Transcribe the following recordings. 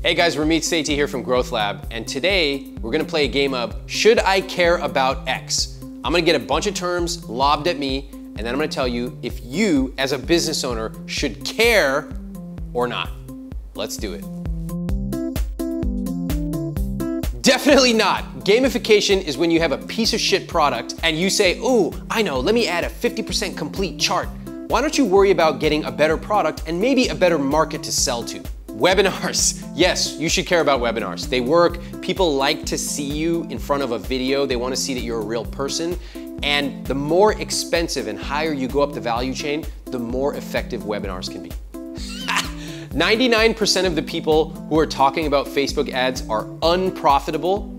Hey guys, Ramit Sethi here from Growth Lab, and today we're gonna play a game of Should I Care About X? I'm gonna get a bunch of terms lobbed at me, and then I'm gonna tell you if you, as a business owner, should care or not. Let's do it. Definitely not. Gamification is when you have a piece of shit product and you say, "Ooh, I know, let me add a 50% complete chart." Why don't you worry about getting a better product and maybe a better market to sell to? Webinars. Yes, you should care about webinars. They work. People like to see you in front of a video. They want to see that you're a real person. And the more expensive and higher you go up the value chain, the more effective webinars can be. 99% of the people who are talking about Facebook ads are unprofitable,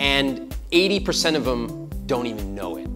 and 80% of them don't even know it.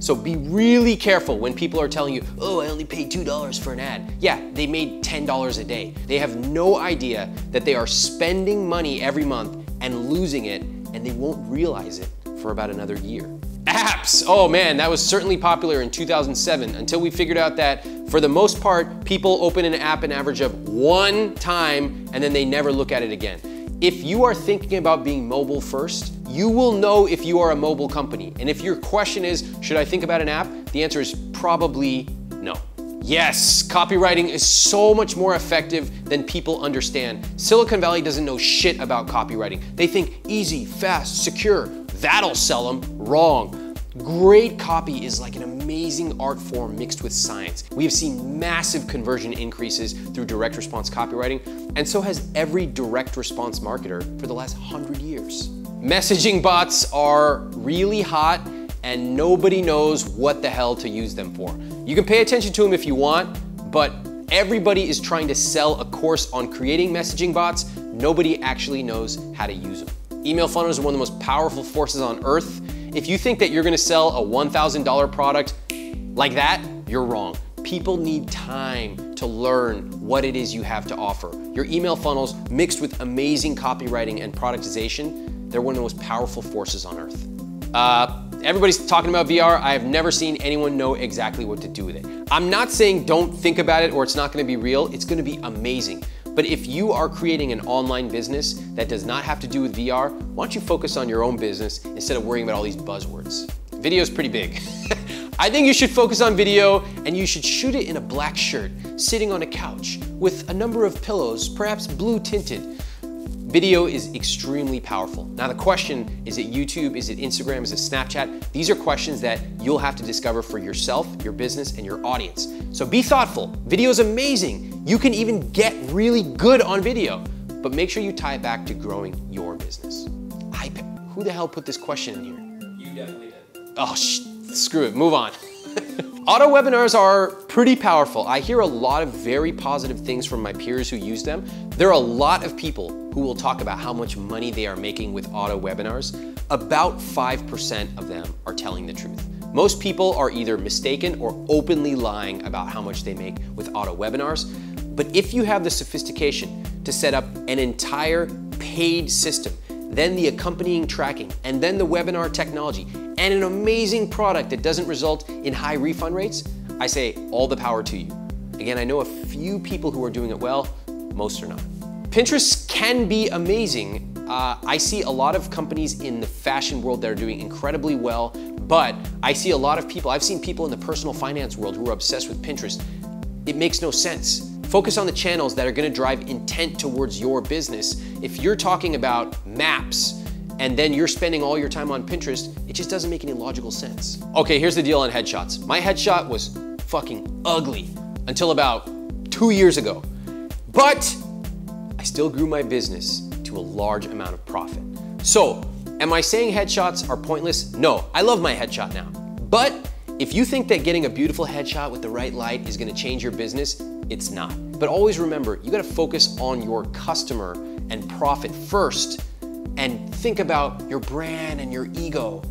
So be really careful when people are telling you, "Oh, I only paid $2 for an ad." Yeah, they made $10 a day. They have no idea that they are spending money every month and losing it, and they won't realize it for about another year. Apps, oh man, that was certainly popular in 2007 until we figured out that for the most part, people open an app an average of one time and then they never look at it again. If you are thinking about being mobile first, you will know if you are a mobile company. And if your question is, should I think about an app? The answer is probably no. Yes, copywriting is so much more effective than people understand. Silicon Valley doesn't know shit about copywriting. They think easy, fast, secure. That'll sell them. Wrong. Great copy is like an amazing art form mixed with science. We have seen massive conversion increases through direct response copywriting, and so has every direct response marketer for the last 100 years. Messaging bots are really hot, and nobody knows what the hell to use them for. You can pay attention to them if you want, but everybody is trying to sell a course on creating messaging bots. Nobody actually knows how to use them. Email funnels are one of the most powerful forces on earth. If you think that you're gonna sell a $1,000 product like that, you're wrong. People need time to learn what it is you have to offer. Your email funnels mixed with amazing copywriting and productization, they're one of the most powerful forces on earth. Everybody's talking about VR. I have never seen anyone know exactly what to do with it. I'm not saying don't think about it or it's not gonna be real. It's gonna be amazing. But if you are creating an online business that does not have to do with VR, why don't you focus on your own business instead of worrying about all these buzzwords? Video's pretty big. I think you should focus on video, and you should shoot it in a black shirt, sitting on a couch with a number of pillows, perhaps blue tinted. Video is extremely powerful. Now the question, is it YouTube, is it Instagram, is it Snapchat? These are questions that you'll have to discover for yourself, your business, and your audience. So be thoughtful. Video is amazing. You can even get really good on video, but make sure you tie it back to growing your business. Who the hell put this question in here? You definitely did. Oh, screw it, move on. Auto webinars are pretty powerful. I hear a lot of very positive things from my peers who use them. There are a lot of people who will talk about how much money they are making with auto webinars. About 5% of them are telling the truth. Most people are either mistaken or openly lying about how much they make with auto webinars. But if you have the sophistication to set up an entire paid system, then the accompanying tracking, and then the webinar technology, and an amazing product that doesn't result in high refund rates, I say all the power to you. Again, I know a few people who are doing it well, most are not. Pinterest can be amazing. I see a lot of companies in the fashion world that are doing incredibly well, but I see a lot of people, I've seen people in the personal finance world who are obsessed with Pinterest. It makes no sense. Focus on the channels that are gonna drive intent towards your business. If you're talking about maps and then you're spending all your time on Pinterest, it just doesn't make any logical sense. Okay, here's the deal on headshots. My headshot was fucking ugly until about 2 years ago, but I still grew my business to a large amount of profit. So, am I saying headshots are pointless? No, I love my headshot now, but if you think that getting a beautiful headshot with the right light is gonna change your business, it's not. But always remember, you gotta focus on your customer and profit first, and think about your brand and your ego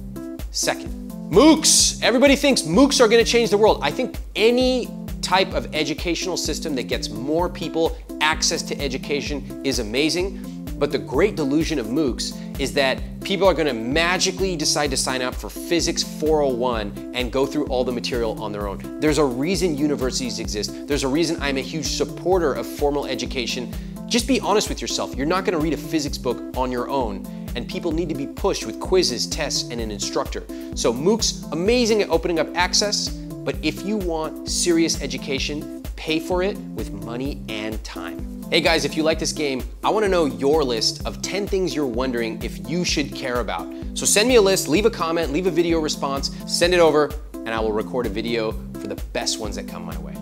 second. MOOCs, everybody thinks MOOCs are gonna change the world. I think any type of educational system that gets more people access to education is amazing. But the great delusion of MOOCs is that people are gonna magically decide to sign up for Physics 401 and go through all the material on their own. There's a reason universities exist. There's a reason I'm a huge supporter of formal education. Just be honest with yourself. You're not gonna read a physics book on your own, and people need to be pushed with quizzes, tests, and an instructor. So MOOCs, amazing at opening up access, but if you want serious education, pay for it with money and time. Hey guys, if you like this game, I wanna know your list of 10 things you're wondering if you should care about. So send me a list, leave a comment, leave a video response, send it over, and I will record a video for the best ones that come my way.